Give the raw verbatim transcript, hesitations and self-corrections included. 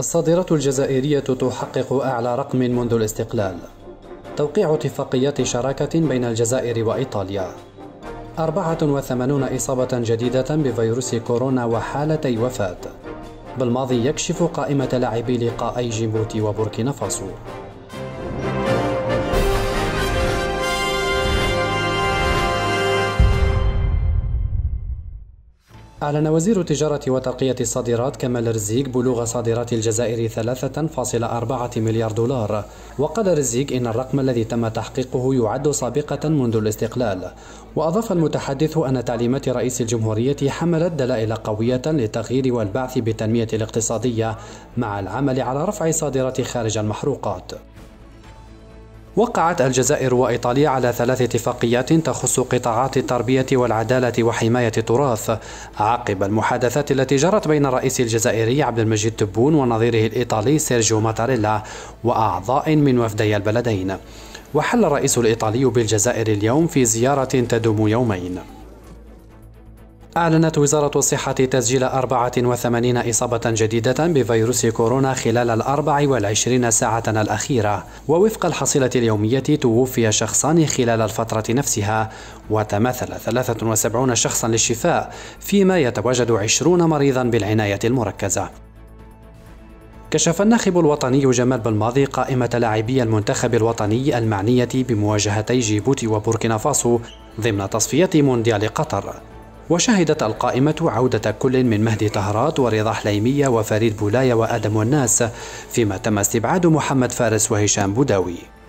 الصادرات الجزائرية تحقق أعلى رقم منذ الاستقلال. توقيع اتفاقيات شراكة بين الجزائر وإيطاليا. أربعة وثمانين إصابة جديدة بفيروس كورونا وحالتي وفاة. بلماضي يكشف قائمة لاعبي لقاءي جيبوتي وبوركينا فاسو. أعلن وزير التجارة وترقية الصادرات كمال رزيق بلوغ صادرات الجزائر ثلاثة فاصلة أربعة مليار دولار. وقال رزيق إن الرقم الذي تم تحقيقه يعد سابقة منذ الاستقلال. وأضاف المتحدث أن تعليمات رئيس الجمهورية حملت دلائل قوية للتغيير والبعث بالتنمية الاقتصادية مع العمل على رفع صادرات خارج المحروقات. وقعت الجزائر وإيطاليا على ثلاث اتفاقيات تخص قطاعات التربية والعدالة وحماية التراث عقب المحادثات التي جرت بين الرئيس الجزائري عبد المجيد تبون ونظيره الإيطالي سيرجيو ماتاريلا وأعضاء من وفدي البلدين. وحل الرئيس الإيطالي بالجزائر اليوم في زيارة تدوم يومين. أعلنت وزارة الصحة تسجيل أربعة وثمانين إصابة جديدة بفيروس كورونا خلال الأربع والعشرين ساعة الأخيرة. ووفق الحصيلة اليومية توفي شخصان خلال الفترة نفسها، وتماثل ثلاثة وسبعين شخصا للشفاء، فيما يتواجد عشرين مريضا بالعناية المركزة. كشف الناخب الوطني جمال بلماضي قائمة لاعبي المنتخب الوطني المعنية بمواجهتي جيبوتي وبوركينا فاسو ضمن تصفية مونديال قطر. وشهدت القائمة عودة كل من مهدي طهرات ورضا حليمية وفريد بولاية وآدم والناس، فيما تم استبعاد محمد فارس وهشام بوداوي.